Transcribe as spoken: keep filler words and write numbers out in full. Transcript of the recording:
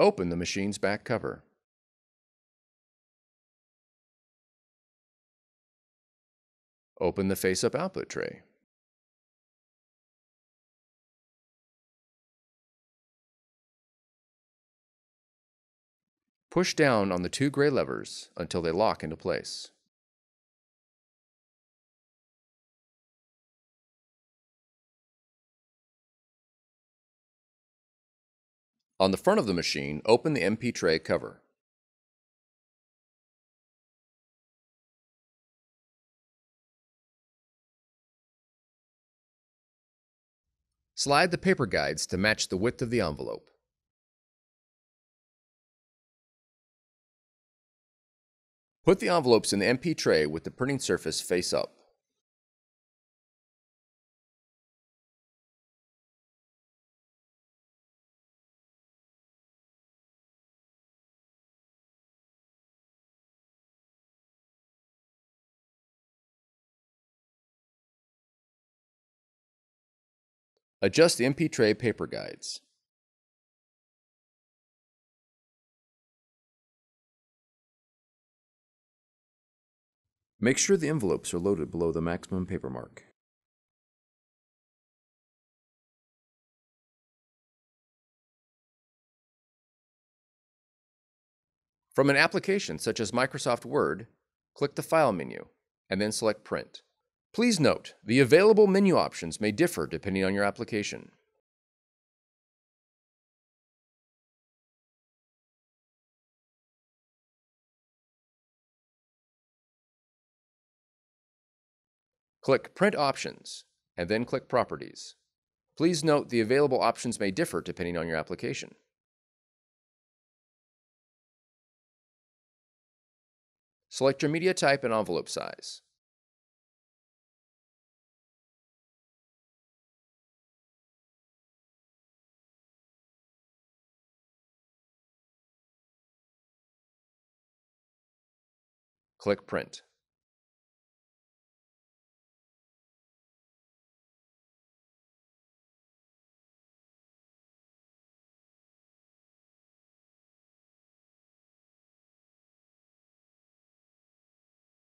Open the machine's back cover. Open the face-up output tray. Push down on the two gray levers until they lock into place. On the front of the machine, open the M P tray cover. Slide the paper guides to match the width of the envelope. Put the envelopes in the M P tray with the printing surface face up. Adjust the M P tray paper guides. Make sure the envelopes are loaded below the maximum paper mark. From an application such as Microsoft Word, click the File menu and then select Print. Please note, the available menu options may differ depending on your application. Click Print Options, and then click Properties. Please note, the available options may differ depending on your application. Select your media type and envelope size. Click Print.